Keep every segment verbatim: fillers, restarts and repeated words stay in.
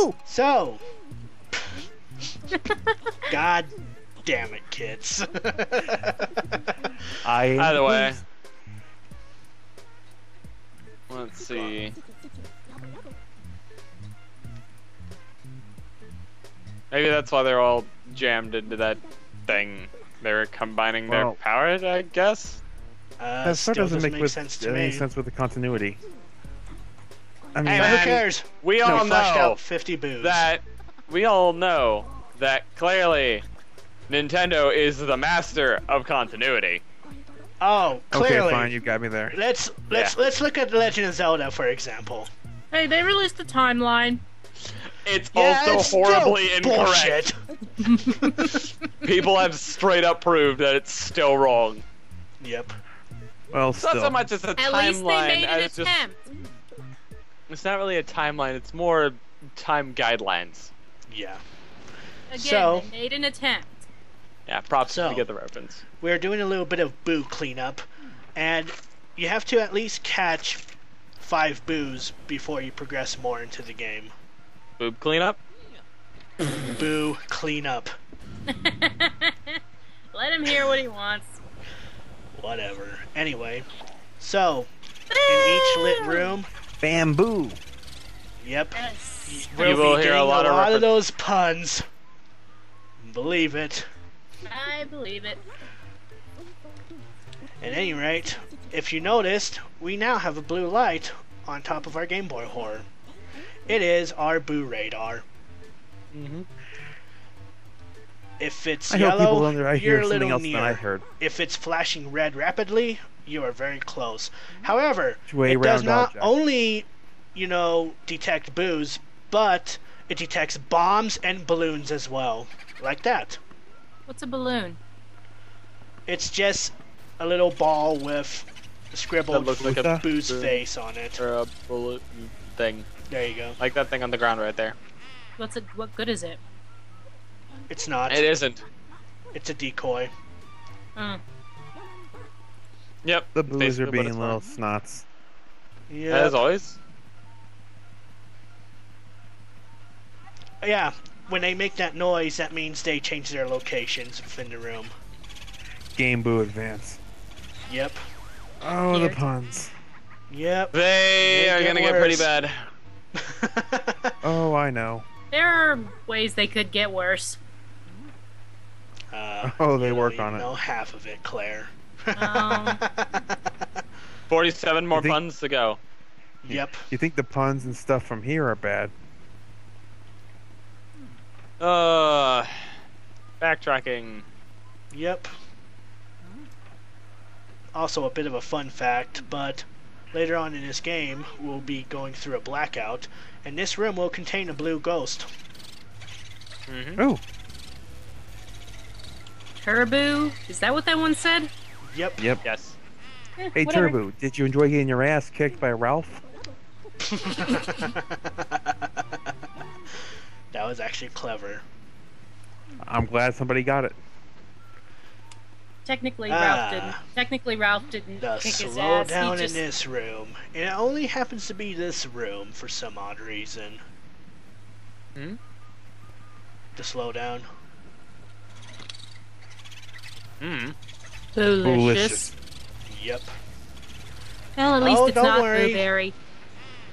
Boo! So. God damn it, kids. I Either way. Let's see. Maybe that's why they're all jammed into that thing. They were combining their well, powers, I guess? Uh, that sort of doesn't make, make with, sense to uh, me. Any sense with the continuity. I mean, hey man, who cares? We all no, know out fifty boos. that we all know that clearly Nintendo is the master of continuity. Oh, clearly. Okay, fine, you got me there. Let's let's yeah. let's look at The Legend of Zelda, for example. Hey, they released the timeline. It's yeah, also it's horribly incorrect. People have straight up proved that it's still wrong. Yep. Well, it's still. Not so much as a timeline. At least they made an as attempt. Just, it's not really a timeline. It's more time guidelines. Yeah. Again, so, they made an attempt. Yeah, props so, to get the reference. We're doing a little bit of boo cleanup, and you have to at least catch five boos before you progress more into the game. Boob cleanup? Boo cleanup. Let him hear what he wants. Whatever. Anyway, so in each lit room, bamboo. Yep. Yes. We'll you will hear a lot, a lot of those puns. Believe it. I believe it. At any rate, if you noticed, we now have a blue light on top of our Game Boy Horror. It is our boo radar. Mm-hmm. If it's I yellow, under, I you're hear a little else near. Than I heard. If it's flashing red rapidly, you are very close. However, Way it does not object. only, you know, detect boos, but it detects bombs and balloons as well. Like that. What's a balloon? It's just a little ball with scribbled looks like a boo's balloon. face on it. Or a balloon thing. There you go. Like that thing on the ground right there. What's it? What good is it? It's not. It isn't. It's a decoy. Mm. Yep. The boos are being little snots. Yeah. As always. Yeah. When they make that noise, that means they change their locations within the room. Game Boy Advance. Yep. Oh, Here. the puns. Yep. They, they are gonna get pretty bad. Oh, I know. There are ways they could get worse. Uh, oh, they work on it. No, half of it, Claire. Um, Forty-seven more think, puns to go. You, yep. You think the puns and stuff from here are bad? Uh, backtracking. Yep. Also, a bit of a fun fact, but. Later on in this game, we'll be going through a blackout, and this room will contain a blue ghost. Mm-hmm. Oh. Turiboo? Is that what that one said? Yep. Yep. Yes. Eh, hey, whatever. Turiboo, did you enjoy getting your ass kicked by Ralph? That was actually clever. I'm glad somebody got it. Technically, Ralph ah, didn't. Technically, Ralph didn't kick his ass. Slow down just... in this room. And it only happens to be this room for some odd reason. Hmm? The slow down. Hmm. Delicious. Yep. Well, at least oh, it's not Booberry.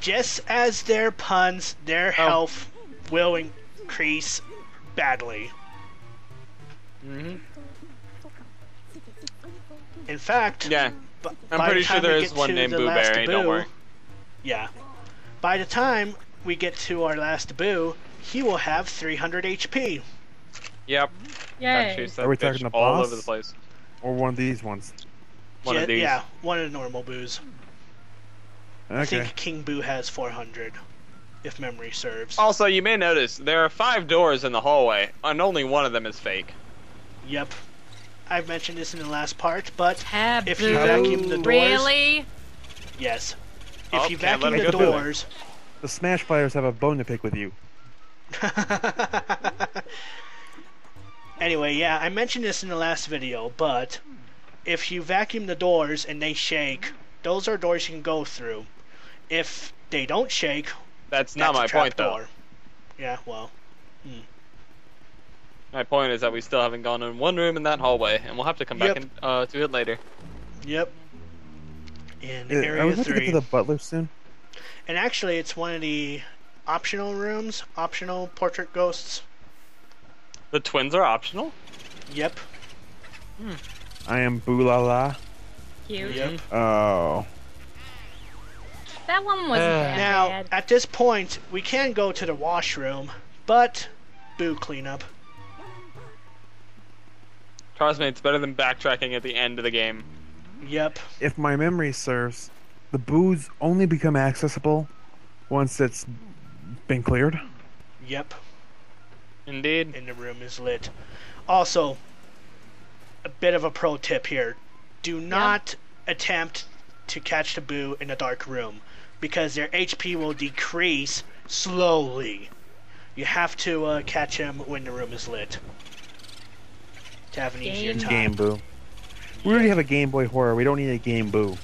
Just as their puns, their oh. health will increase badly. Mm-hmm. In fact, yeah, I'm pretty sure there is one named Booberry, don't worry. Yeah. By the time we get to our last boo, he will have three hundred H P. Yep. Yay. Are we talking about all over the place? Or one of these ones? One yeah, of these. Yeah, one of the normal boos. Okay. I think King Boo has four hundred, if memory serves. Also, you may notice there are five doors in the hallway, and only one of them is fake. Yep. I've mentioned this in the last part, but Taboo. if you vacuum the doors... Really? Yes. If oh, you vacuum the doors... The Smash Players have a bone to pick with you. Anyway, yeah, I mentioned this in the last video, but... If you vacuum the doors and they shake, those are doors you can go through. If they don't shake... That's, that's not my point, door. though. Yeah, well. Hmm. My point is that we still haven't gone in one room in that hallway, and we'll have to come yep. back and, uh, to it later. Yep. In yeah, area are we three. To get to the butler soon? And actually, it's one of the optional rooms, optional portrait ghosts. The twins are optional? Yep. Hmm. I am Boo-la-la. Cute. Yep. Oh. That one wasn't uh, bad. Now, at this point, we can go to the washroom, but Boo cleanup. Trust me, it's better than backtracking at the end of the game. Yep. If my memory serves, the Boos only become accessible once it's been cleared. Yep. Indeed. And the room is lit. Also, a bit of a pro tip here. Do not yeah. attempt to catch the Boo in a dark room, because their H P will decrease slowly. You have to uh, catch him when the room is lit to have an game. easier time. Game Boo. We already have a Game Boy Horror. We don't need a Game Boo.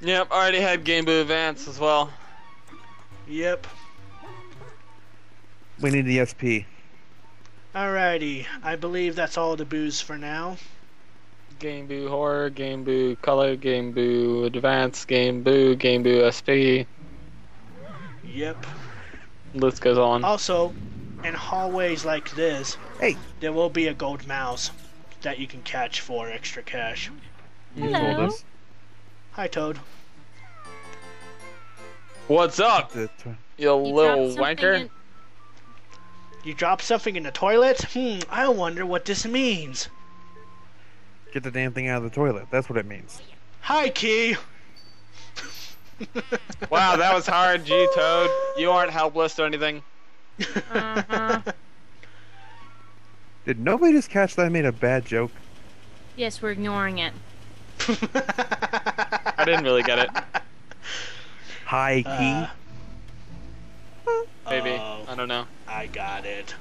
Yep, I already had Game Boy Advance as well. Yep. We need the S P. Alrighty, I believe that's all the Boos for now. Game Boo Horror, Game Boo Color, Game Boo Advance, Game Boo, Game Boo S P. Yep. List goes on. Also, in hallways like this, hey, there will be a gold mouse that you can catch for extra cash. Hello. Hi, Toad. What's up, you little wanker? You dropped something in the toilet? Hmm, I wonder what this means. Get the damn thing out of the toilet. That's what it means. Hi, Key! Wow, that was hard, G Toad. You aren't helpless or anything. Uh-huh. Did nobody just catch that I made a bad joke? Yes, we're ignoring it. I didn't really get it. Hi, Key? Uh, Maybe. Oh, I don't know. I got it.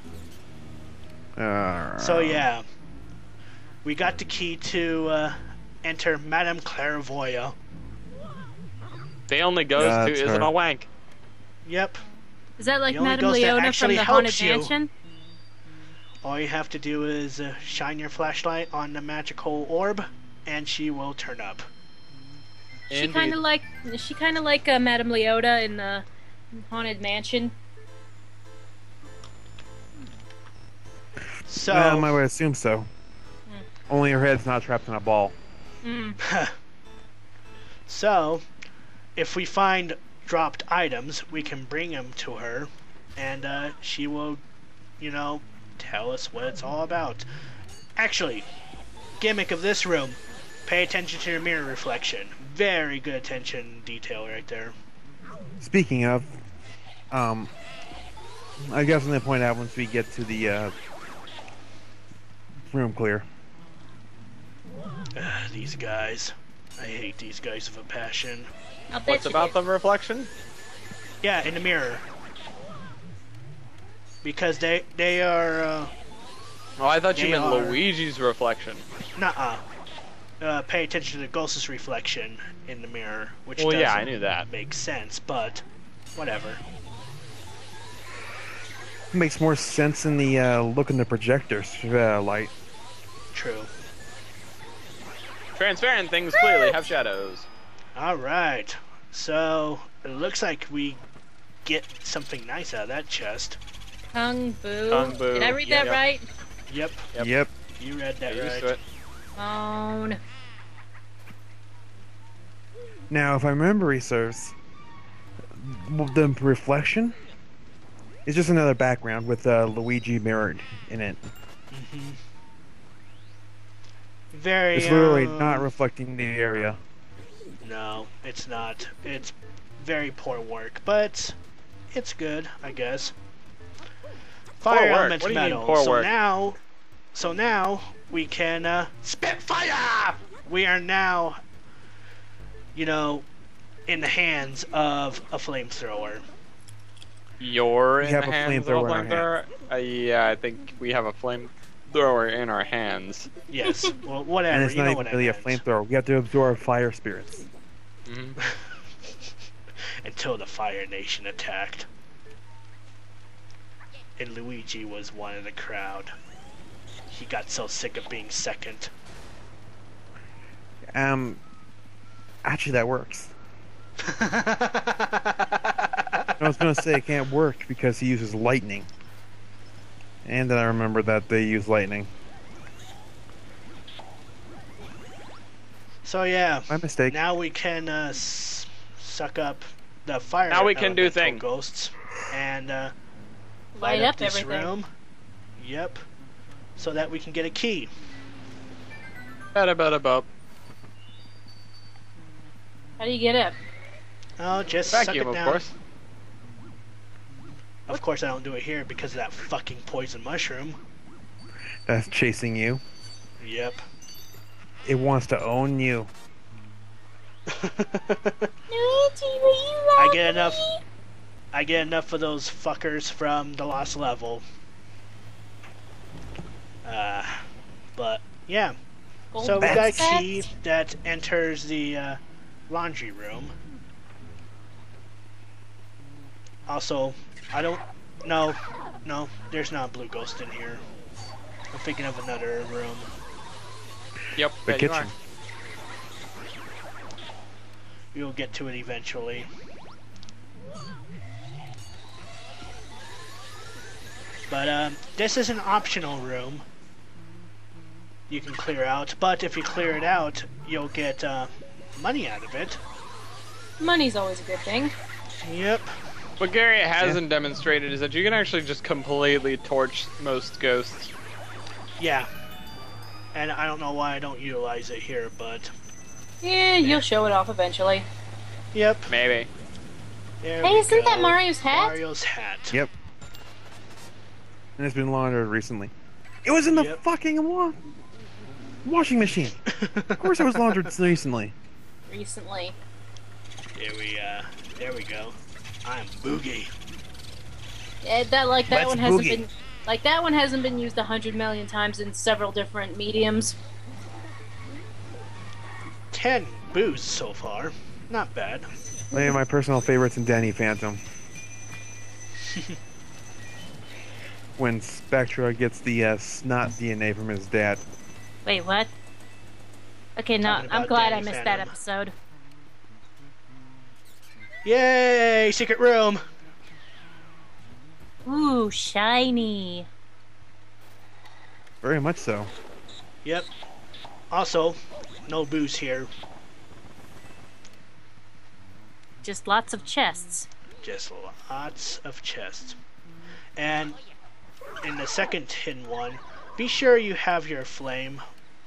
Uh, so, yeah. We got the key to uh, enter Madame Clairvoya. They only goes yeah, to isn't a wank. Yep. Is that like Madame Leota from the Haunted Mansion? All you have to do is uh, shine your flashlight on the magical orb, and she will turn up. She kind of like she kind of like uh, Madame Leota in the Haunted Mansion. So um, I would assume so. Only her head's not trapped in a ball. Mm. So, if we find dropped items, we can bring them to her, and uh, she will, you know, tell us what it's all about. Actually, gimmick of this room, pay attention to your mirror reflection. Very good attention detail right there. Speaking of, um, I guess I'm going to point out once we get to the uh, room clear. Uh, these guys. I hate these guys with a passion. What's about the reflection? Yeah, in the mirror. Because they they are... Uh, oh, I thought you meant are... Luigi's reflection. Nuh-uh. Uh, pay attention to the ghost's reflection in the mirror, which well, doesn't yeah, I knew that. make sense, but whatever. Makes more sense in the uh, look in the projector's uh, light. True. Transparent things clearly have shadows. Alright, so it looks like we get something nice out of that chest. Kung Boo. Kung Boo. Did I read yep. that right? Yep. Yep. Yep. You read that right. It. Oh, no. Now, if I remember, serves the reflection is just another background with uh, Luigi mirrored in it. Mm-hmm. Very, it's literally um, not reflecting the area. No, it's not. It's very poor work, but it's good, I guess. Fire element metal. Poor so work? now, so now we can uh, spit fire. We are now, you know, in the hands of a flamethrower. You're we in have the a hands flamethrower. Of a flamethrower? Uh, yeah, I think we have a flame. Thrower in our hands. Yes. Well, whatever. And it's you not know even what really a flamethrower. We have to absorb fire spirits. Mm-hmm. until the Fire Nation attacked. And Luigi was one of the crowd. He got so sick of being second. Um, actually that works. I was going to say it can't work because he uses lightning. And then I remember that they use lightning. So yeah, my mistake. Now we can uh, s suck up the fire. Now we can do things. Ghosts and uh, light, light up, up this everything. room. Yep. So that we can get a key. Bada bada bop. How do you get up? Oh, just Vacuum, suck it down. Of course. Of what? course, I don't do it here because of that fucking poison mushroom. That's chasing you. Yep. It wants to own you. I get enough. I get enough of those fuckers from the Lost Level. Uh, but yeah. Gold so we got a key that enters the uh, laundry room. Also, I don't. No, no. There's not a blue ghost in here. I'm thinking of another room. Yep, the yeah, kitchen. We will get to it eventually. But um, this is an optional room. You can clear out, but if you clear it out, you'll get uh, money out of it. Money's always a good thing. Yep. What Gary hasn't yeah. demonstrated is that you can actually just completely torch most ghosts. Yeah. And I don't know why I don't utilize it here, but... Yeah, you'll yeah. show it off eventually. Yep. Maybe. There hey, isn't go. that Mario's hat? Mario's hat. Yep. And it's been laundered recently. It was in the yep. fucking wa washing machine. Of course it was laundered recently. Recently. Here we, uh, there we go. I'm Boogie. Yeah, that, like, that That's one hasn't boogie. been... Like, that one hasn't been used a hundred million times in several different mediums. Ten boos so far. Not bad. One of my personal favorites in Danny Phantom. When Spectra gets the uh, snot D N A from his dad. Wait, what? Okay, no, I'm glad Danny I missed Phantom. that episode. Yay! Secret room! Ooh, shiny. Very much so. Yep. Also, no booze here. Just lots of chests. Just lots of chests. And in the second tin one, be sure you have your flame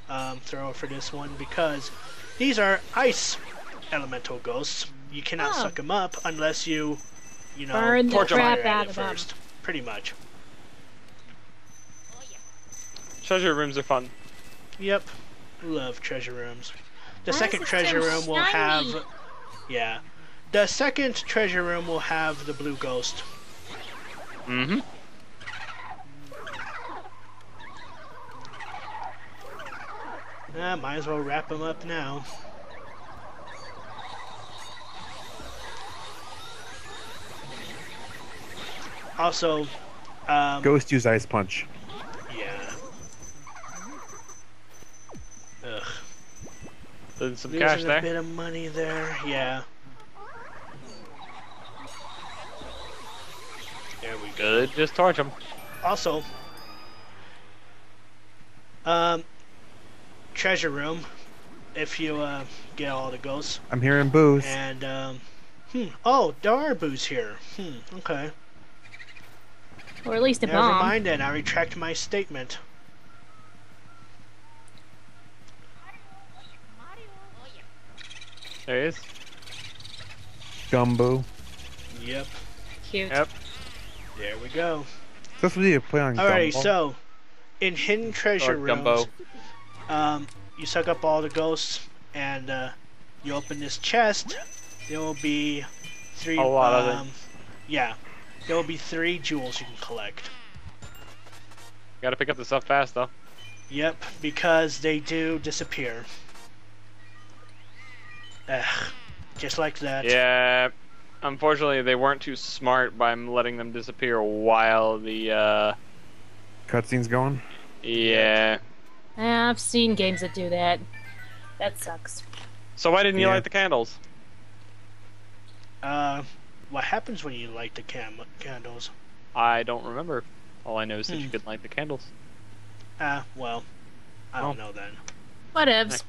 um, thrower for this one because these are ice elemental ghosts. You cannot oh. suck them up unless you, you know, burn the crap out of them first. Pretty much. Treasure rooms are fun. Yep. Love treasure rooms. The Why second treasure room shiny? will have... Yeah. The second treasure room will have the blue ghost. Mm-hmm. Ah, might as well wrap him up now. Also, um... Ghost use ice punch. Yeah. Ugh. There's some Losing cash there. a bit of money there. Yeah. There we go. Good. Just torch them. Also, um, treasure room. If you uh, get all the ghosts. I'm hearing boos. And um, hmm. Oh, there are boos here. Hmm. Okay. Or at least a Never bomb. Never mind then, I retract my statement. There he is. Gumbo. Yep. Cute. Yep. There we go. That's what you play on Gumbo. Alrighty, so, in hidden treasure rooms, um, you suck up all the ghosts, and uh, you open this chest, there will be three... A lot um, of them. Yeah. There will be three jewels you can collect. Gotta pick up the stuff fast, though. Yep, because they do disappear. Ugh, just like that. Yeah. unfortunately, they weren't too smart by letting them disappear while the uh... cutscene's going. Yeah. I've seen games that do that. That sucks. So why didn't you yeah. light the candles? Uh, what happens when you light the cam candles? I don't remember. All I know is that mm. you could light the candles. Ah, uh, well, I oh. don't know then. Whatevs.